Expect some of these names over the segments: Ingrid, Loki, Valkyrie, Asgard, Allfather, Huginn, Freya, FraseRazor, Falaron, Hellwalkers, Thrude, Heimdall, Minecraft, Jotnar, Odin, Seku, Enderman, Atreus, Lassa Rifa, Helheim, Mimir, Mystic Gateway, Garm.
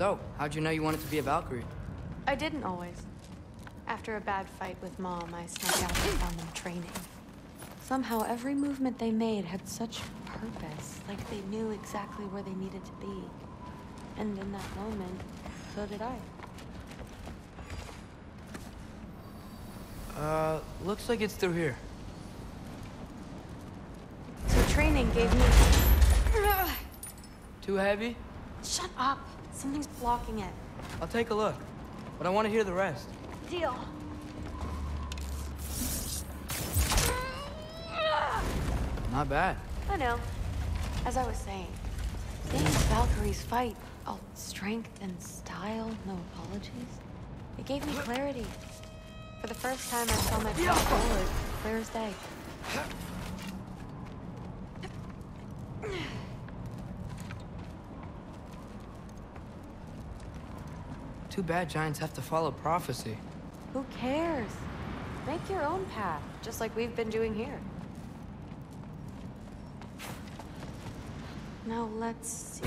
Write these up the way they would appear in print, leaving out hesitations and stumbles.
So, how'd you know you wanted to be a Valkyrie? I didn't always. After a bad fight with Mom, I snuck out and found them training. Somehow, every movement they made had such purpose, like they knew exactly where they needed to be. And in that moment, so did I. Looks like it's through here. So training gave me... Too heavy? Shut up! Something's blocking it. I'll take a look, but I want to hear the rest. Deal. Not bad. I know. As I was saying, seeing Valkyries fight, oh, strength and style, no apologies. It gave me clarity. For the first time, I saw my path forward, clear as day. Too bad giants have to follow prophecy. Who cares? Make your own path, just like we've been doing here. Now let's see.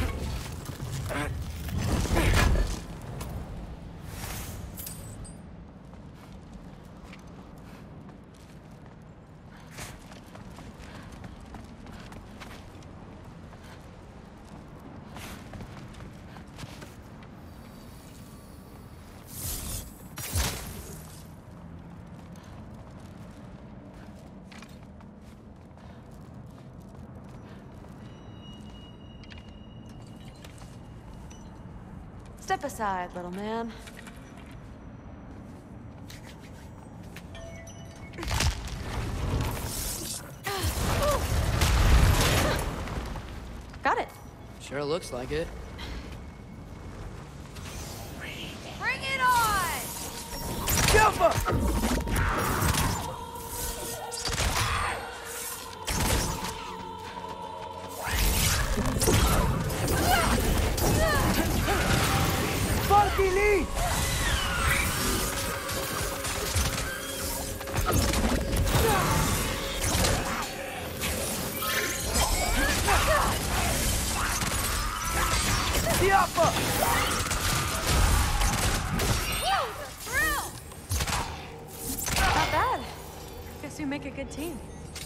Step aside, little man. Got it. Sure looks like it. Bring it on! Jump up!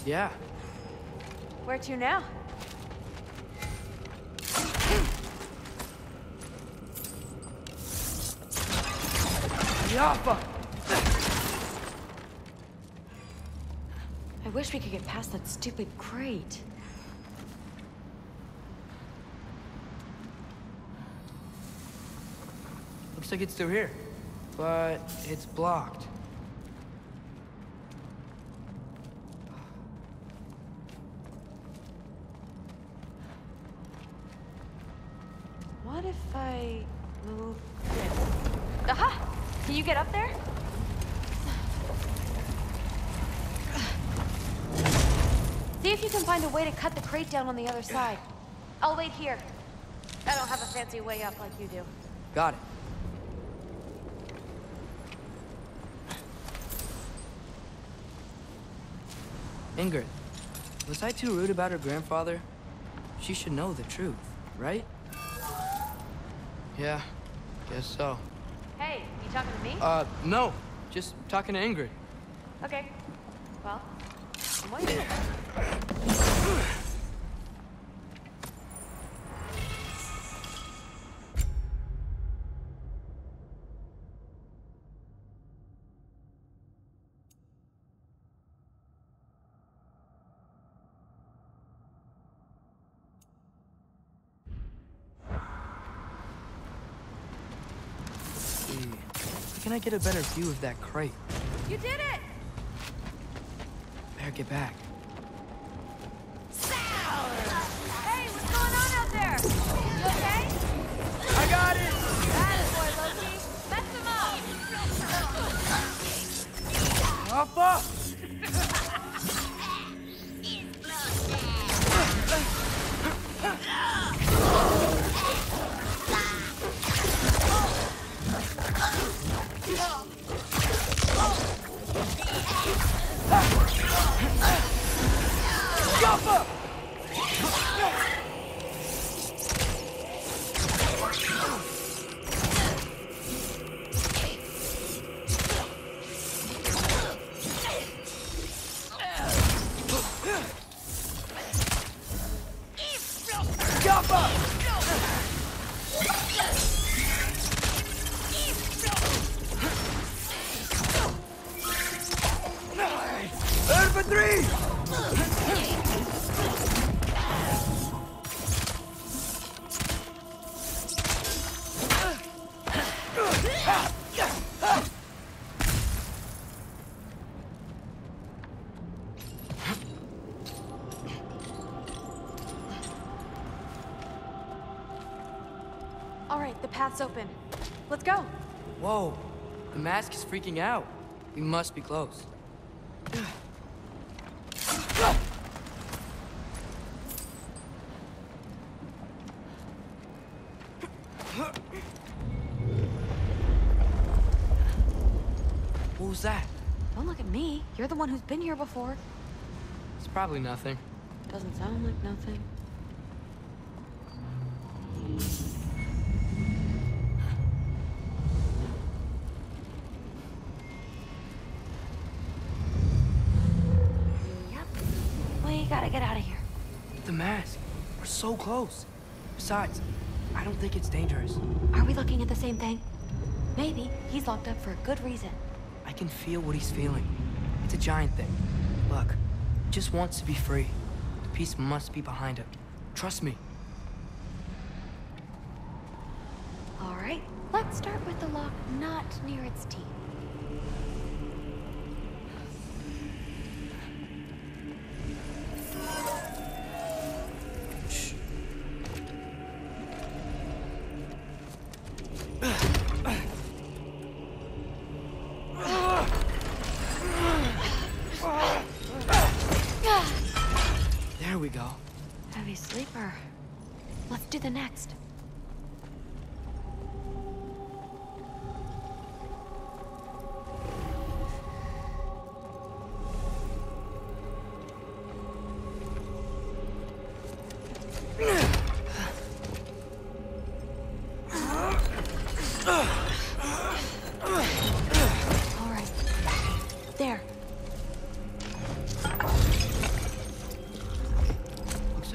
Yeah. Where to now? Yappa! I wish we could get past that stupid crate. Looks like it's through here, but it's blocked. Get up there? See if you can find a way to cut the crate down on the other side. I'll wait here. I don't have a fancy way up like you do. Got it. Ingrid, was I too rude about her grandfather? She should know the truth, right? Yeah, guess so. Hey, you talking to me? No. Just talking to Ingrid. Okay. Well, I'm waiting. Can I get a better view of that crate? You did it! Better get back. Hey, what's going on out there? You okay? I got it! That is boy, Loki. Mess him up! Hop up! Infantry! All right, the path's open. Let's go. Whoa, the mask is freaking out. We must be close. What was that? Don't look at me. You're the one who's been here before. It's probably nothing. Doesn't sound like nothing. So close. Besides, I don't think it's dangerous. Are we looking at the same thing? Maybe he's locked up for a good reason. I can feel what he's feeling. It's a giant thing. Look, he just wants to be free. The peace must be behind him. Trust me. All right, let's start with the lock not near its teeth.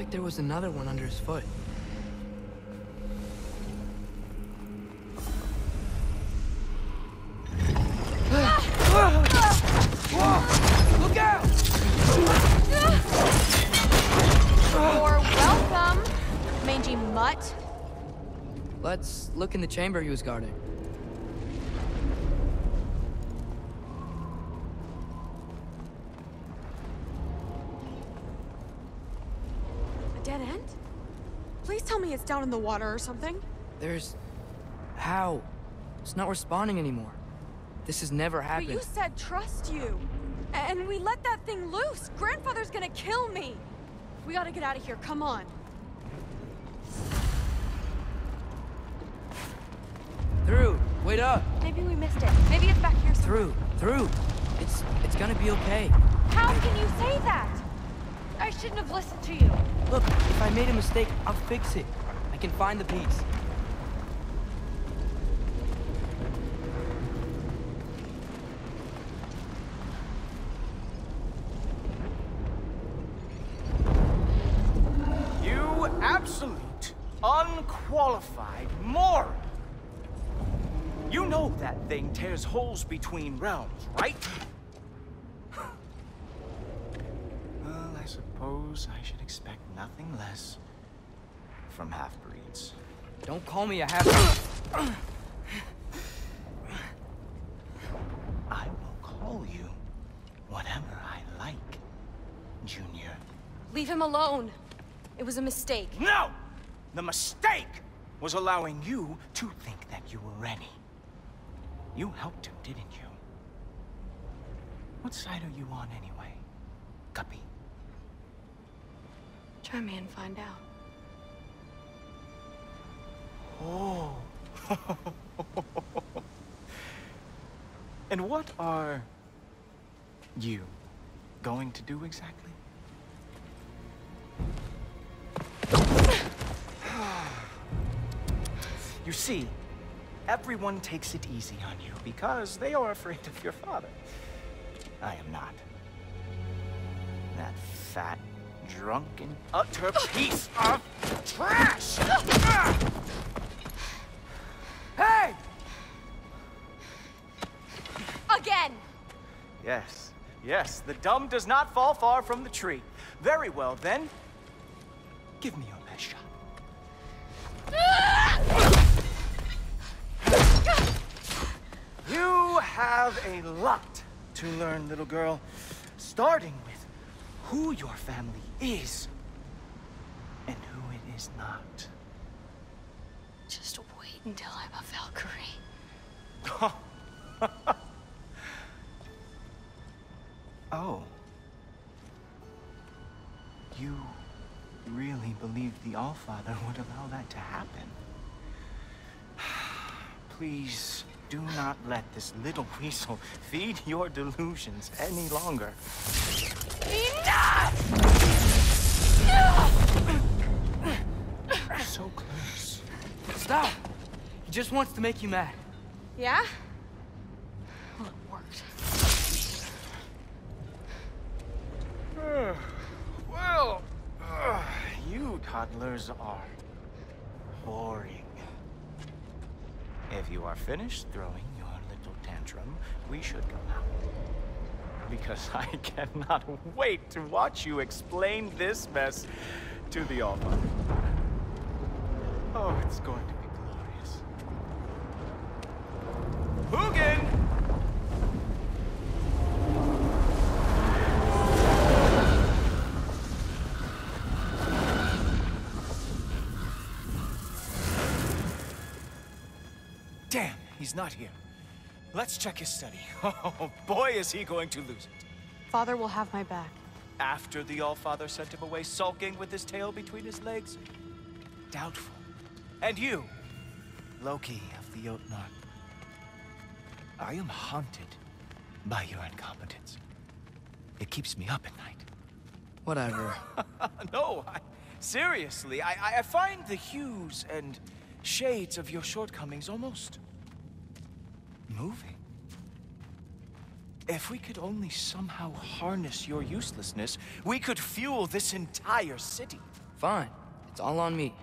There was another one under his foot. Look out! More welcome, mangy mutt. Let's look in the chamber he was guarding. It's down in the water or something. There's... how? It's not responding anymore. This has never happened. But you said trust you. And we let that thing loose. Grandfather's gonna kill me. We gotta get out of here. Come on. Thrude, wait up. Maybe we missed it. Maybe it's back here somewhere. Thrude. It's gonna be okay. How can you say that? I shouldn't have listened to you. Look, if I made a mistake, I'll fix it. I can find the piece. You absolute, unqualified moron. You know that thing tears holes between realms, right? I should expect nothing less from half-breeds. Don't call me a half-breed. I will call you whatever I like, Junior. Leave him alone. It was a mistake. No! The mistake was allowing you to think that you were ready. You helped him, didn't you? What side are you on anyway, Guppy? Try me and find out. Oh. And what are you going to do exactly? You see, everyone takes it easy on you because they are afraid of your father. I am not. That fat, drunken, utter piece of trash! Hey! Again! Yes, Yes, the dumb does not fall far from the tree. Very well, then. Give me your best shot. You have a lot to learn, little girl. Starting with who your family is and who it is not. Just wait until I'm a Valkyrie. Oh. You really believed the Allfather would allow that to happen? Please do not let this little weasel feed your delusions any longer. Enough! No! So close. Stop! He just wants to make you mad. Yeah? Well, it worked. Well, you toddlers are boring. If you are finished throwing your little tantrum, we should go out. Because I cannot wait to watch you explain this mess to the Allfather. Oh, it's going to be glorious. Huginn! Damn, he's not here. Let's check his study. Oh, boy, is he going to lose it. Father will have my back. After the Allfather sent him away sulking with his tail between his legs? Doubtful. And you, Loki of the Jotnar. I am haunted by your incompetence. It keeps me up at night. Whatever. No, seriously, I find the hues and shades of your shortcomings almost moving. If we could only somehow harness your uselessness, we could fuel this entire city. Fine. It's all on me.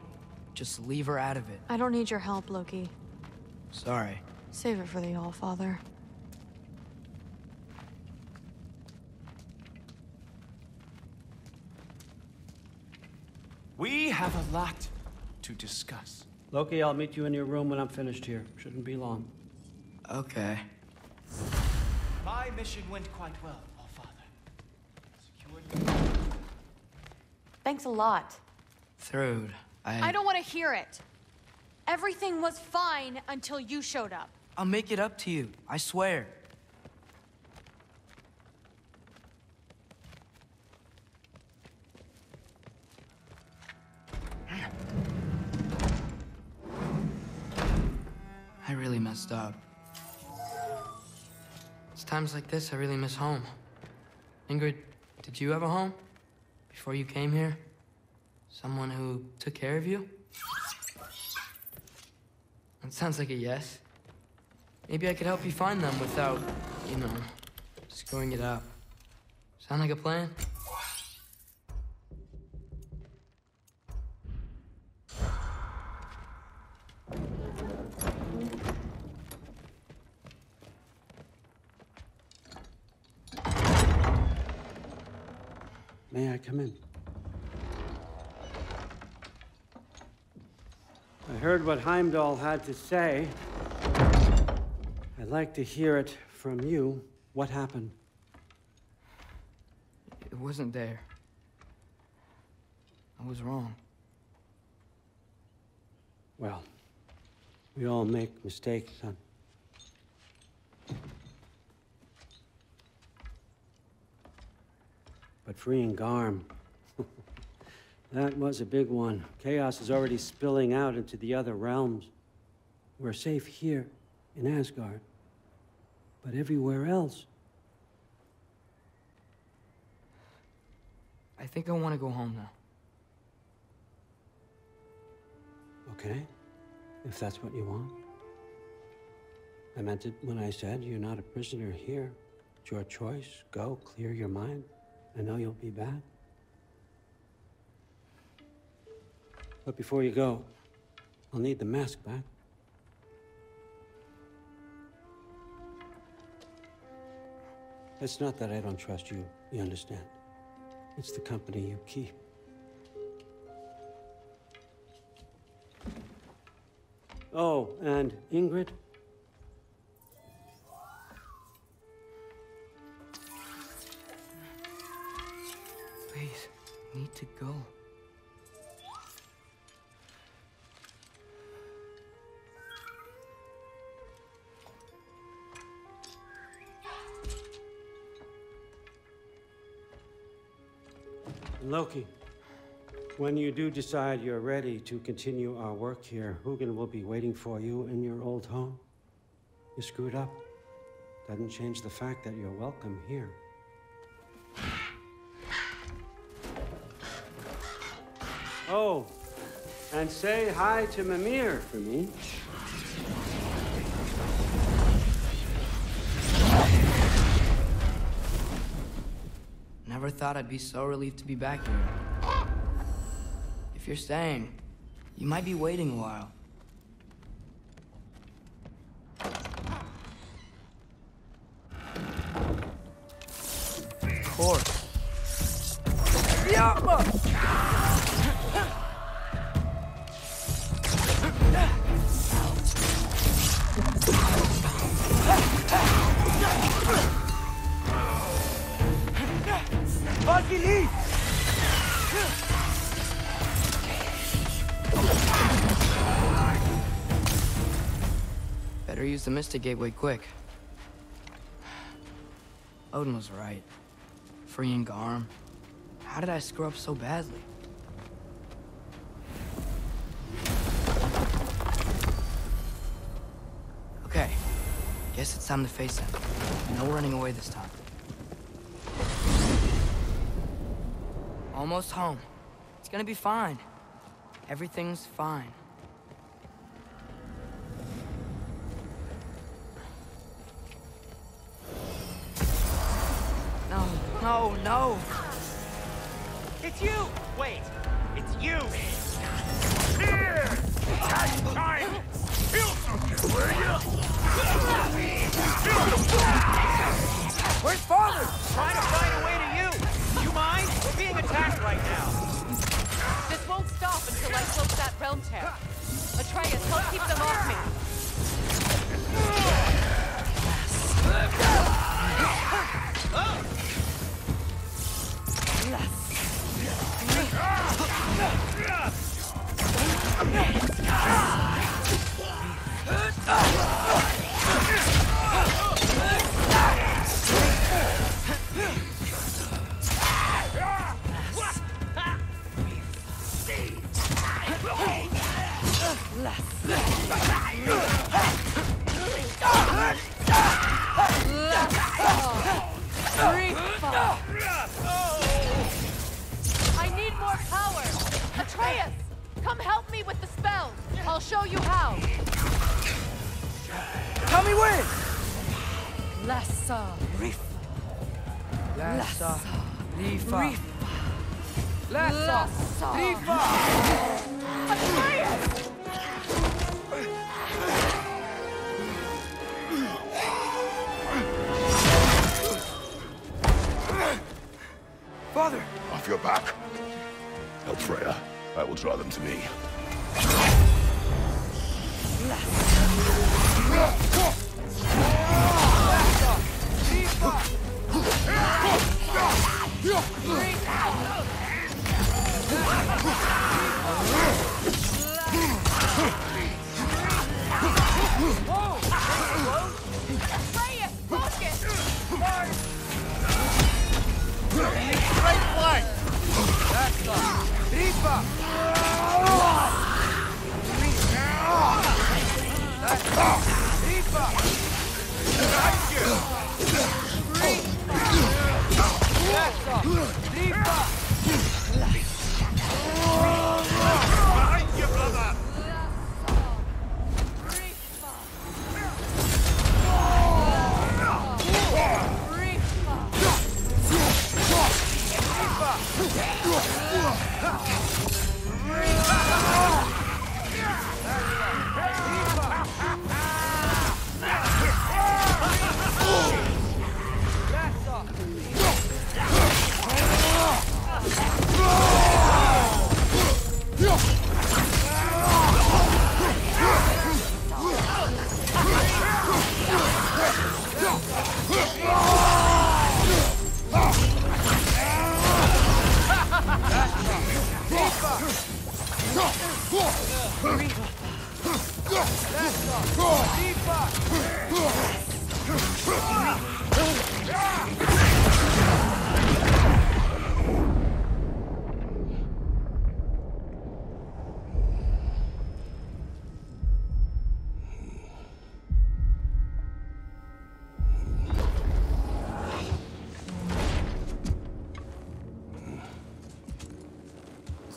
Just leave her out of it. I don't need your help, Loki. Sorry. Save it for the Allfather. We have a lot to discuss. Loki, I'll meet you in your room when I'm finished here. Shouldn't be long. Okay. My mission went quite well, Allfather. Secured... Thanks a lot. Thrude, I don't want to hear it. Everything was fine until you showed up. I'll make it up to you. I swear. I really messed up. It's times like this I really miss home. Ingrid, did you have a home? Before you came here? Someone who took care of you? That sounds like a yes. Maybe I could help you find them without, you know, screwing it up. Sound like a plan? May I come in? I heard what Heimdall had to say. I'd like to hear it from you. What happened? It wasn't there. I was wrong. Well, we all make mistakes, son. But freeing Garm, that was a big one. Chaos is already spilling out into the other realms. We're safe here in Asgard, but everywhere else. I think I want to go home now. Okay, if that's what you want. I meant it when I said you're not a prisoner here. It's your choice. Go, clear your mind. I know you'll be back. But before you go, I'll need the mask back. It's not that I don't trust you, you understand? It's the company you keep. Oh, and Ingrid? Please, need to go. Loki, when you do decide you're ready to continue our work here, Huginn will be waiting for you in your old home. You screwed up. Doesn't change the fact that you're welcome here. Oh, and say hi to Mimir for me. Never thought I'd be so relieved to be back here. If you're staying, you might be waiting a while. Of course. Valkyrie! Better use the Mystic Gateway quick. Odin was right. Freeing Garm. How did I screw up so badly? Okay. Guess it's time to face him. No running away this time. Almost home. It's gonna be fine. Everything's fine. No, no, no! It's you! Wait, it's you! Here! That's time! Feel something, will ya? Feel something! Where's Father? Trying to find a way to mind? We're being attacked right now. This won't stop until I close that realm tab. Atreus, help keep them off me. I need more power! Atreus! Come help me with the spell! I'll show you how! Tell me when! Lassa Rifa. Lassa Rifa. Lassa Rifa! Atreus! Father! Off your back. Help Freya. I will draw them to me. Freya, focus! Straight flight! That's the... Rifa! That's the... Rifa! That's you! Rifa! That's the... Rifa! Behind you, brother! That's all.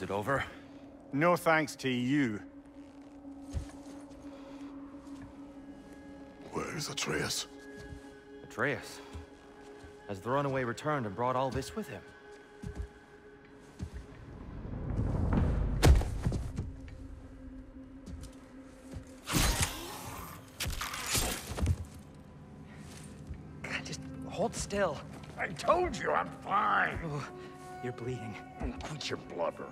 it over? No thanks to you. Where's Atreus? Atreus? Has the runaway returned and brought all this with him? Just hold still. I told you I'm fine. Oh, you're bleeding. Quit your blubbering.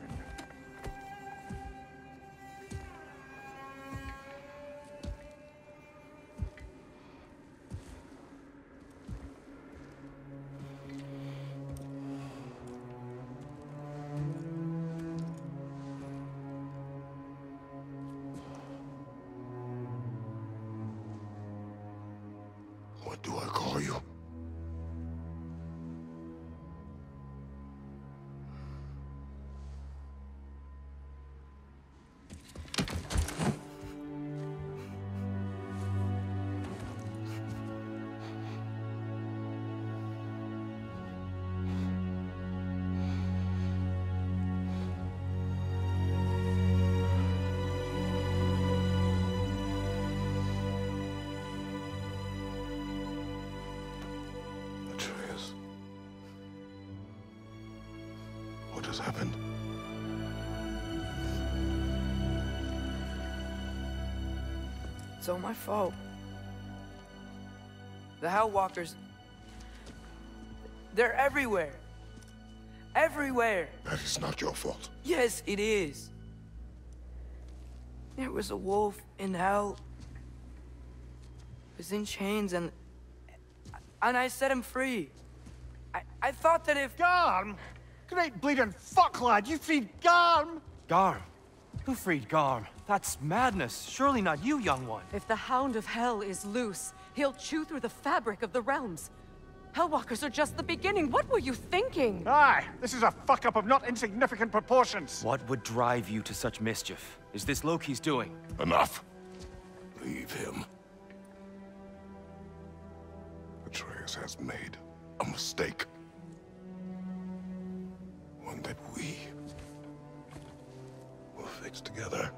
Happened. It's all my fault. The Hellwalkers, they're everywhere. Everywhere. That is not your fault. Yes, it is. There was a wolf in hell. He was in chains and I set him free. I thought that if... Garm! Great bleeding fuck, lad! You freed Garm! Garm? Who freed Garm? That's madness. Surely not you, young one. If the Hound of Hell is loose, he'll chew through the fabric of the realms. Hellwalkers are just the beginning. What were you thinking? Aye, this is a fuck-up of not insignificant proportions. What would drive you to such mischief? Is this Loki's doing? Enough. Leave him. Atreus has made a mistake. One that we will fix together.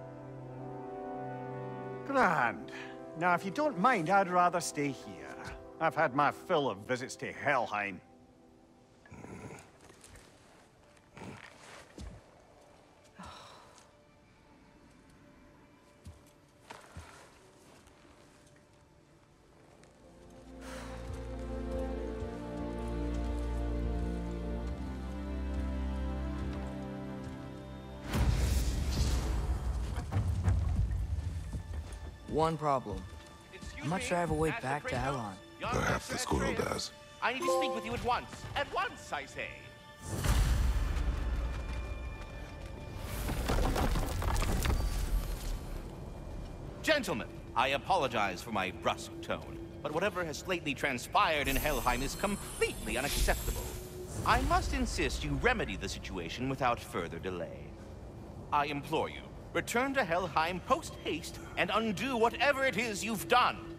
Grand. Now, if you don't mind, I'd rather stay here. I've had my fill of visits to Helheim. One problem. I'm not sure I have a way back to Alon. Perhaps the squirrel does. I need to speak with you at once. At once, I say. Gentlemen, I apologize for my brusque tone, but whatever has lately transpired in Helheim is completely unacceptable. I must insist you remedy the situation without further delay. I implore you. Return to Helheim post-haste and undo whatever it is you've done.